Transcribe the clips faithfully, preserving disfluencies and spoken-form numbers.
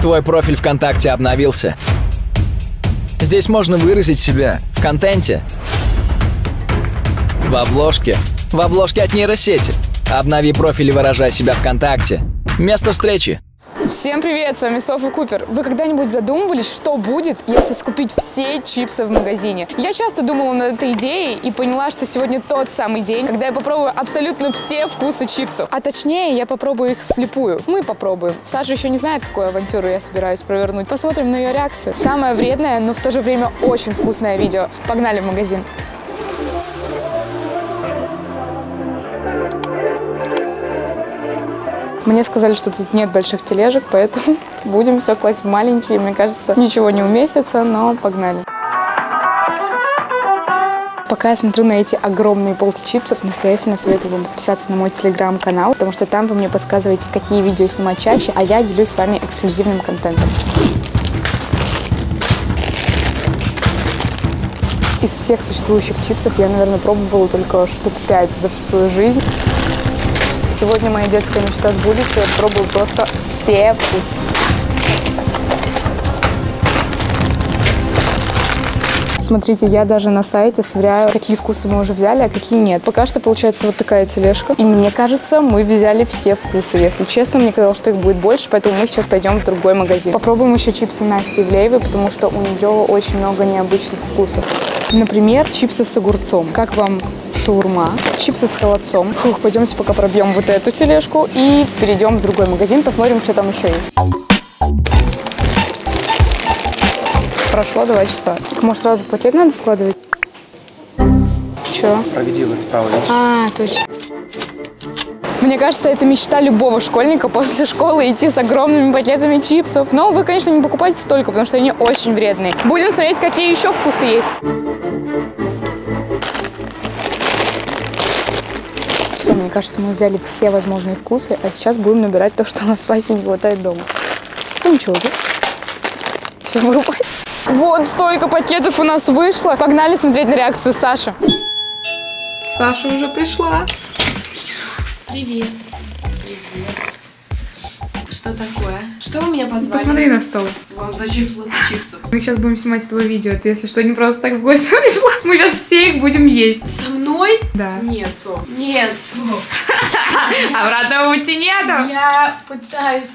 Твой профиль ВКонтакте обновился. Здесь можно выразить себя в контенте, в обложке, в обложке от нейросети. Обнови профиль и выражай себя ВКонтакте. Место встречи. Всем привет, с вами Софа Купер. Вы когда-нибудь задумывались, что будет, если скупить все чипсы в магазине? Я часто думала над этой идеей и поняла, что сегодня тот самый день, когда я попробую абсолютно все вкусы чипсов. А точнее, я попробую их вслепую. Мы попробуем. Саша еще не знает, какую авантюру я собираюсь провернуть. Посмотрим на ее реакцию. Самое вредное, но в то же время очень вкусное видео. Погнали в магазин. Мне сказали, что тут нет больших тележек, поэтому будем все класть в маленькие. Мне кажется, ничего не уместится, но погнали. Пока я смотрю на эти огромные полки чипсов, настоятельно советую вам подписаться на мой телеграм-канал, потому что там вы мне подсказываете, какие видео снимать чаще, а я делюсь с вами эксклюзивным контентом. Из всех существующих чипсов я, наверное, пробовала только штук пять за всю свою жизнь. Сегодня моя детская мечта сбудется, я пробую просто все вкусы. Смотрите, я даже на сайте сверяю, какие вкусы мы уже взяли, а какие нет. Пока что получается вот такая тележка. И мне кажется, мы взяли все вкусы. Если честно, мне казалось, что их будет больше, поэтому мы сейчас пойдем в другой магазин. Попробуем еще чипсы Насти Ивлеевой, потому что у нее очень много необычных вкусов. Например, чипсы с огурцом. Как вам шаурма? Чипсы с холодцом. Фух, пойдемте пока пробьем вот эту тележку и перейдем в другой магазин, посмотрим, что там еще есть. Прошло два часа. Так, может, сразу в пакет надо складывать? Че? Проведилась, Павлович. А, точно. Мне кажется, это мечта любого школьника после школы идти с огромными пакетами чипсов. Но вы, конечно, не покупайте столько, потому что они очень вредные. Будем смотреть, какие еще вкусы есть. Все, мне кажется, мы взяли все возможные вкусы, а сейчас будем набирать то, что у нас с Васей не хватает дома. Ну ничего, да? Все вырубай. Вот столько пакетов у нас вышло. Погнали смотреть на реакцию Саши. Саша уже пришла. Привет. Привет. Что такое? Что вы меня позвали? Посмотри на стол. Вам за чипсы, чипсов. Мы сейчас будем снимать с твоего видео. Ты, если что, не просто так в гости пришла. Мы сейчас все их будем есть. Со мной? Да. Нет, Соф. Нет, Соф. Обратного пути нету. Я пытаюсь...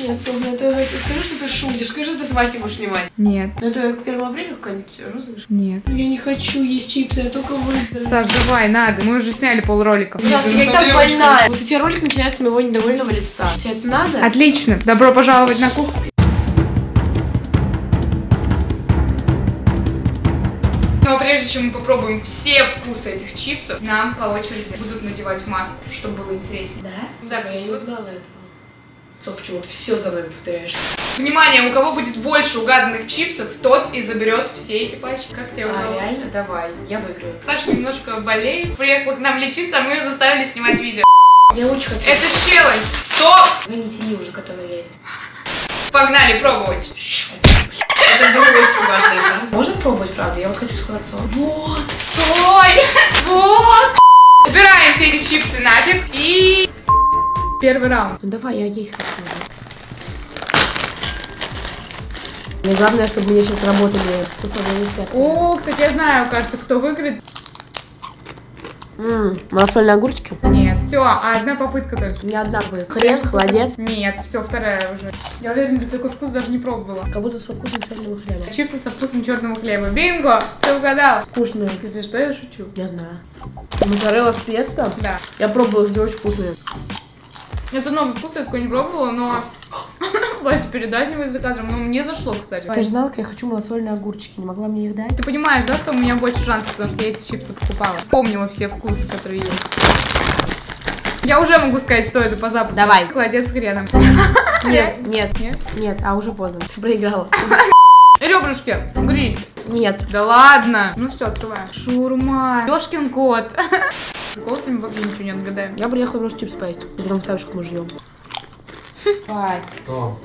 Нет, Соф, ну ты скажи, что ты шутишь. Скажи, что ты с Васей будешь снимать. Нет. Ну это к первому апреля какая-нибудь розыгрыш? Нет. Я не хочу есть чипсы, я только выздоровела. Саш, давай, надо. Мы уже сняли полролика. Я, я так больная. Вот у тебя ролик начинается с моего недовольного лица. Тебе это надо? Отлично. Добро пожаловать на кухню. Но прежде чем мы попробуем все вкусы этих чипсов, нам по очереди будут надевать маску, чтобы было интереснее. Да? Да, я не знала этого. Соф, чего ты все за мной повторяешь? Внимание, у кого будет больше угаданных чипсов, тот и заберет все эти пачки. Как тебе удалось? А, реально? Давай, я выиграю. Саша немножко болеет, приехала к нам лечиться, а мы ее заставили снимать видео. Я очень хочу. Это челлендж. Стоп! Вы не тяни уже кота за яйца. Погнали пробовать. Это было очень важная фраза. Можно пробовать, правда? Я вот хочу с холодцом. Вот, стой! Вот! Убираем все эти чипсы нафиг и... Первый раунд. Ну давай, я есть хочу. Мне главное, чтобы мне сейчас работали вкусовые рецепты. О, кстати, я знаю, кажется, кто выиграет. Ммм, малосольные огурчики? Нет. Все, а одна попытка только. Не одна была. Хрен, холодец? Нет, все, вторая уже. Я уверена, ты такой вкус даже не пробовала. Как будто со вкусом черного хлеба. Чипсы со вкусом черного хлеба. Бинго! Ты угадал? Вкусные. Если что, я шучу. Я знаю. Моцарелла с песто? Да. Я пробовала, все очень вкусные. Это новый вкус, я такой не пробовала, но... Вася, передать не будет за кадром, но мне зашло, кстати. Ты же знала, как я хочу малосольные огурчики, не могла мне их дать? Ты понимаешь, да, что у меня больше шансов, потому что я эти чипсы покупала. Вспомнила все вкусы, которые есть. Я уже могу сказать, что это по запаху. Давай. Холодец с хреном. Нет, нет, нет, нет, а уже поздно. Проиграла. Ребрышки, гриль. Нет. Да ладно. Ну все, открываем. Шаурма. Ёшкин кот. Приколсами вообще ничего не отгадаем. Я приехала просто чипсы поесть. Потом Савиш, мы ждем. Вась,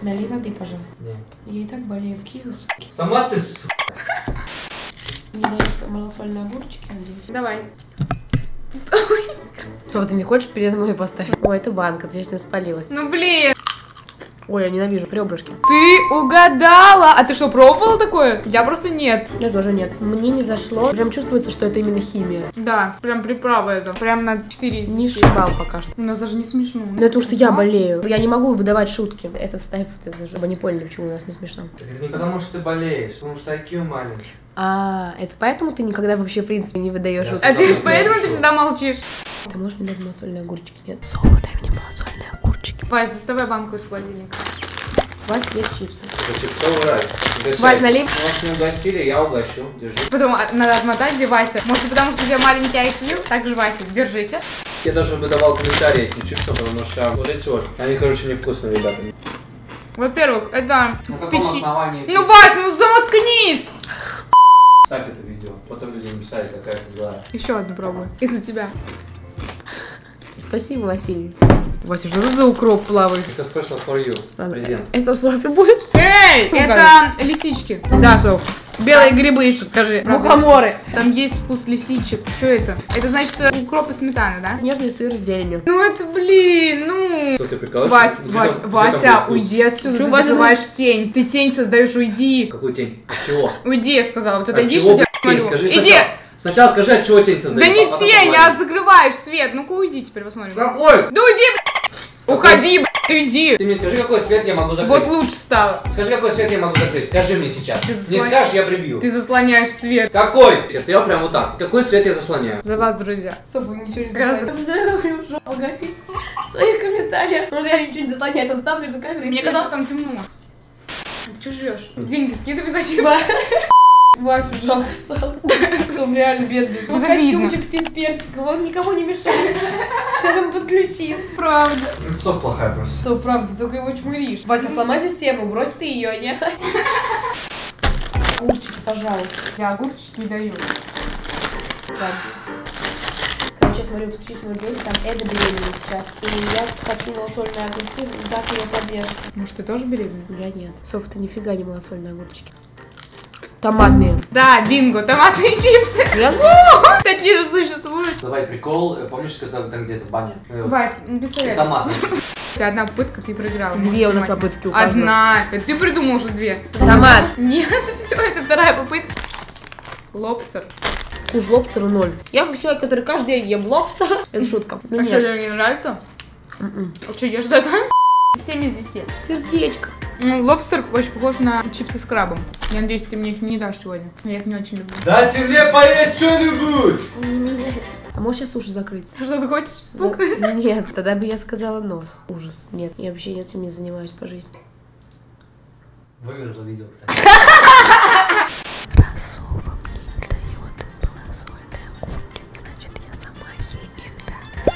налей воды, пожалуйста. Да. Я и так болею. Какие суки. Сама ты сука. Не даешь малосольные огурчики, надеюсь. Давай. Стой. Софа, ты не хочешь передо мной поставить? Ой, это банка, ты здесь не спалилась. Ну блин. Ой, я ненавижу ребрышки. Ты угадала! А ты что, пробовала такое? Я просто нет. Я тоже нет. Мне не зашло. Прям чувствуется, что это именно химия. Да, прям приправа это. Прям на четыре. Не шибал пока что. У нас даже не смешно. Но это уж что я болею. Я не могу выдавать шутки. Это вставь, чтобы не поняли, почему у нас не смешно. Это не потому что ты болеешь, потому что ай кью маленький. А, это поэтому ты никогда вообще, в принципе, не выдаешь шутки? А ты поэтому ты всегда молчишь. Ты можешь мне дать малосольные огурчики? Нет. Софа, дай мне малосольные огурчики. Вась, доставай банку из холодильника. Вась, есть чипсы. Вась, налей. Вас не угостили, я угощу. Держи. Потом надо отмотать, где Вася. Может, потому что у тебя маленький ай кью? Так же, Вася, держите. Я даже выдавал комментарии этим чипсам, потому что вот эти вот, они, короче, невкусные, ребята. Во-первых, это в печи. Ну, Вась, ну заткнись! Ставь это видео, потом людям писали, какая ты злая. Еще одну пробую. Из-за тебя. Спасибо, Василий. Вася, что тут за укроп плавает? Это special for you. Ладно, это Софи будет? Эй, ну, это конечно. Лисички. Да, Соф. Белые грибы еще, скажи. Мухоморы. Там есть вкус лисичек. Что это? Это значит укроп и сметана, да? Нежный сыр с зеленью. Ну это, блин, ну... Что ты прикалываешься? Вась, Вася, уйди отсюда. Ты называешь тень. Ты тень создаешь, уйди. Какую тень? Чего? Уйди, я сказала. Вот это иди, что я скажи. Иди! Сначала скажи, от чего тень создает. Да не тень, а закрываешь свет. Ну-ка уйди, теперь посмотрим. Какой? Да уйди, б***ь! Уходи, б***ь, иди! Ты мне скажи, какой свет я могу закрыть. Вот лучше стало. Скажи, какой свет я могу закрыть. Скажи мне сейчас. Не скажешь, я прибью. Ты заслоняешь свет. Какой? Я стоял прям вот так. Какой свет я заслоняю? За вас, друзья. Софа, ничего не заслоняет. Я представляю, как я в жопу горит. В своих комментариях. Он реально ничего не заслоняет, он встал между камерой. Мне казалось, там темно. Ты что жрешь? Деньги скидывай, зачем? Вася ужасно стал. Он реально бедный. Ну, костюмчик без перчика, он никому не мешает. Все там подключил. Правда. Лицо плохая просто. Что, правда, только его чмыришь. Вася, сломай систему, брось ты ее, а не... Огурчики, пожалуйста. Я огурчики не даю. Так. Короче, я смотрю, подключить мой блог, там это беременна сейчас. И я хочу малосольные огурцы, так ее поддержку. Может, ты тоже беременна? Я нет. Софа, ты нифига не малосольные огурчики. Томатные. Да, бинго, томатные чипсы. Такие же существуют. Давай прикол, помнишь, когда там где-то баня? Вась, без советов. Томатные. Одна попытка, ты проиграла. Две у нас попытки у каждого. Одна. Ты придумал уже две. Томат. Нет, все, это вторая попытка. Лобстер. Вкус лобстера ноль. Я как человек, который каждый день ем лобстера. Это шутка. А что, тебе не нравится? А что, ешь это? семь из десяти. Сердечко. Ну, лобстер очень похож на чипсы с крабом. Я надеюсь, ты мне их не дашь сегодня. Я их не очень люблю. Дайте мне поесть что-нибудь! Он не меняется. А можешь сейчас уши закрыть? Что ты хочешь? Закрыть? Нет, тогда бы я сказала нос. Ужас. Нет, я вообще этим не занимаюсь по жизни. Вывезла видео, кстати. Расова мне дает малосольные огурки, значит, я сама ей их дам.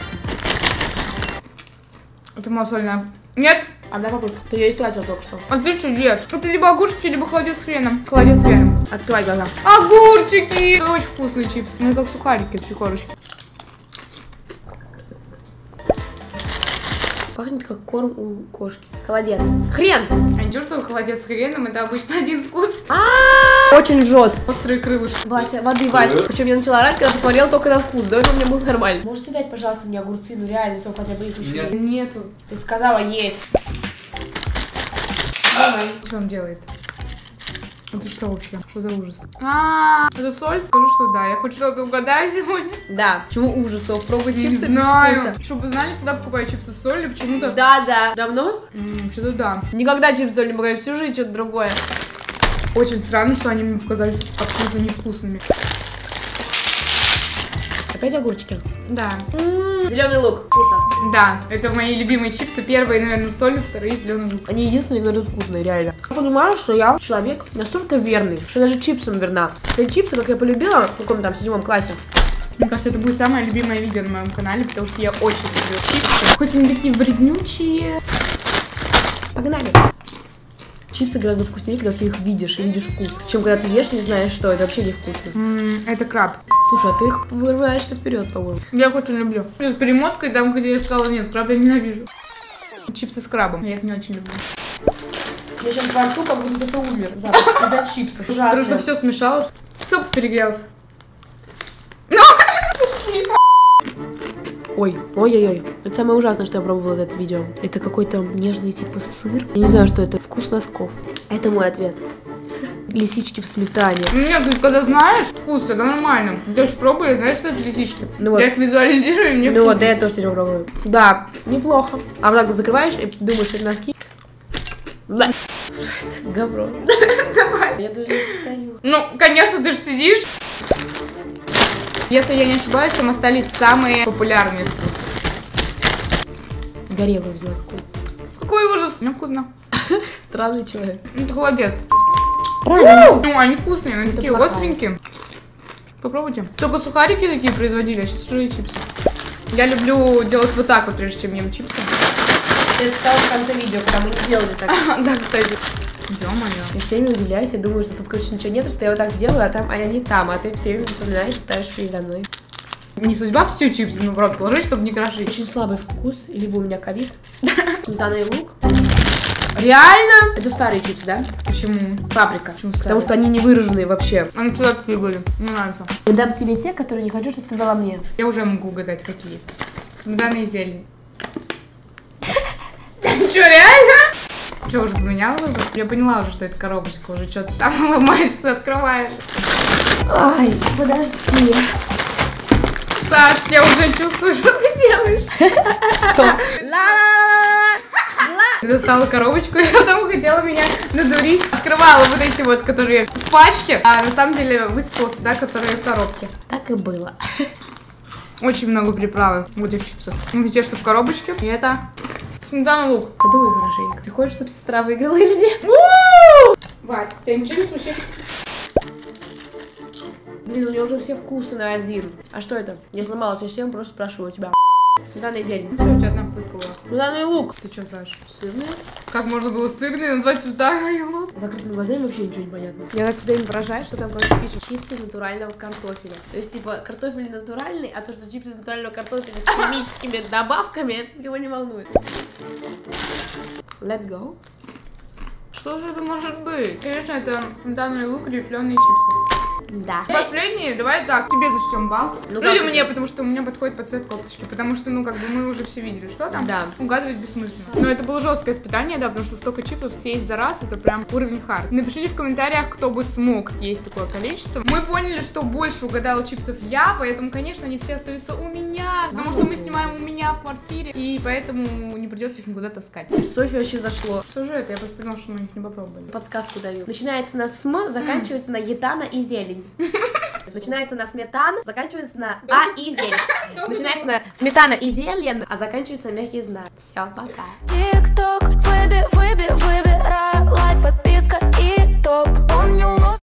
Это малосольная. Нет? Одна попытка. Ты ее истратила только что. А ты что ешь? Это либо огурчики, либо холодец с хреном. Холодец с хреном. Открывай глаза. Огурчики! Это очень вкусный чипс. Ну как сухарики, прикорочки. Пахнет как корм у кошки. Холодец. Хрен! А не чувствовал холодец с хреном? Это обычно один вкус. Очень жжет. Острые крылышки. Вася, воды, Вася. Причем я начала орать, когда посмотрела только на вкус. До этого мне было нормально. Можете дать, пожалуйста, мне огурцы? Ну реально, все, хотя бы их еще. Нету. Ты сказала есть. Что он делает? Это что вообще? Что за ужас? А, это соль? Скажу, что да. Я хоть что-то угадаю сегодня. Да. Почему ужасов? Пробовать чипсы? Не знаю. Чтобы знали, всегда покупаю чипсы с солью, почему-то. Да, да. Давно? Что-то да. Никогда чипсы с солью не покупаю, всю жизнь что-то другое. Очень странно, что они мне показались абсолютно невкусными. Опять огурчики? Да. Зеленый лук. Вкусно. Да. Это мои любимые чипсы. Первые, наверное, соль, вторые зеленый лук. Они единственные, говорю, вкусные, реально. Я понимаю, что я человек настолько верный, что даже чипсам верна. Эти чипсы, как я полюбила в каком-то там седьмом классе. Мне кажется, это будет самое любимое видео на моем канале, потому что я очень люблю чипсы. Хоть они такие вреднючие. Погнали. Чипсы гораздо вкуснее, когда ты их видишь и видишь вкус, чем когда ты ешь, не знаешь, что это вообще невкусно. Ммм, это краб. Слушай, а ты их вырываешься вперед, по-моему. Я их очень люблю. С перемоткой там, где я сказала, нет, краб я ненавижу. Чипсы с крабом. Я их не очень люблю. Я сейчас во рту, как будто ты умер за чипсы. Ужасно. Потому что все смешалось. Суп перегрелся. Ой, ой-ой-ой. Это самое ужасное, что я пробовала за это видео. Это какой-то нежный типа сыр. Я не знаю, что это. Вкус носков. Это мой ответ. Лисички в сметане. Нет, ты когда знаешь вкус, это нормально. Ты же пробуешь, знаешь, что это лисички. Ну я вот их визуализирую, и мне ну вкусно. Вот, да, я тоже сегодня пробую. Да, неплохо. А вот так вот закрываешь и думаешь, что это носки. Да. Это говно. Давай. Я даже не встаю. Ну, конечно, ты же сидишь. Если я не ошибаюсь, там остались самые популярные вкусы. Горелую взяла какую. Какой ужас. Мне вкусно. Странный человек. Ну, ты холодец. Ну, они вкусные, они такие остренькие. Попробуйте. Только сухарики такие производили, а сейчас уже и чипсы. Я люблю делать вот так вот, прежде чем ем чипсы. Я сказала в конце видео, когда мы не делали так. Да, кстати. Ё-моё. Я все время удивляюсь, я думаю, что тут, короче, ничего нет, что я вот так сделаю, а там, а они там, а ты все время запоминаешь, ставишь передо мной. Не судьба все чипсы, ну, в рот положить, чтобы не крошить. Очень слабый вкус, либо у меня ковид. Сметана и лук. Реально? Это старые чипсы, да? Почему? Паприка. Почему старые? Потому что они не выраженные вообще. Они всегда такие были. Мне нравится. Я дам тебе те, которые не хочу, чтобы ты дала мне. Я уже могу угадать, какие. Сметана и зелень. Че, реально? Че, уже поменяла выбор? Я поняла уже, что это коробочка. Уже что-то там ломаешься, открываешь. Ай, подожди. Саш, я уже чувствую, что ты делаешь. Что? Я достала коробочку, и потом хотела меня надурить. Открывала вот эти вот, которые в пачке, а на самом деле высыпала сюда, которые в коробке. Так и было. Очень много приправы в этих чипсах. Ну, те, что в коробочке, и это сметана лук. Подумай хорошенько. Ты хочешь, чтобы сестра выиграла или нет? Вася, тебя ничего не случилось? Блин, у меня уже все вкусы на один. А что это? Я сломалась, я всем просто спрашиваю у тебя. Сметана и зелень. Все, у тебя одна пылька была. Сметана и лук. Ты что, Саш? Сырные? Как можно было сырные назвать сметаной и лук? Закрытыми глазами вообще ничего не понятно. Я так все время поражаюсь, что там, короче, пишут чипсы из натурального картофеля. То есть, типа, картофель натуральный, а то, что чипсы из натурального картофеля с химическими добавками, это никого не волнует. Let's go. Что же это может быть? Конечно, это сметана и лук, рифленые чипсы. Да. Последний, давай так, тебе зачтем балл. Ну, ну или мне, потому что у меня подходит под цвет кофточки. Потому что, ну, как бы мы уже все видели, что там. Да. Угадывать бессмысленно. Но это было жесткое испытание, да, потому что столько чипсов съесть за раз, это прям уровень хард. Напишите в комментариях, кто бы смог съесть такое количество. Мы поняли, что больше угадала чипсов я, поэтому, конечно, они все остаются у меня. Потому что мы снимаем у меня в квартире, и поэтому не придется их никуда таскать. Софья вообще зашло. Что же это? Я просто поняла, что мы их не попробовали. Подсказку даю. Начинается на см, заканчивается на етана и зелень. Начинается на сметану, заканчивается на а и зелень. Начинается на сметана и зелень, а заканчивается на мягкий знак. Все, пока.